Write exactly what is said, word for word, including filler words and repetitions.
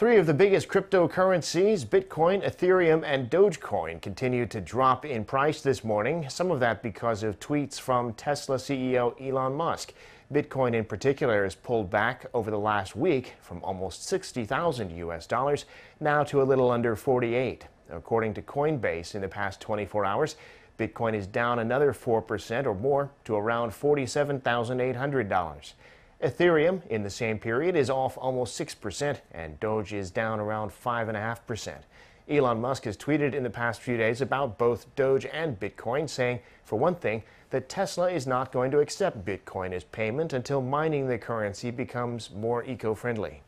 Three of the biggest cryptocurrencies, Bitcoin, Ethereum, and Dogecoin, continued to drop in price this morning, some of that because of tweets from Tesla C E O Elon Musk. Bitcoin in particular has pulled back over the last week from almost sixty thousand U S dollars now to a little under forty-eight. According to Coinbase, in the past twenty-four hours, Bitcoin is down another four percent or more to around forty-seven thousand eight hundred dollars. Ethereum in the same period is off almost six percent, and Doge is down around five point five percent. Elon Musk has tweeted in the past few days about both Doge and Bitcoin, saying, for one thing, that Tesla is not going to accept Bitcoin as payment until mining the currency becomes more eco-friendly.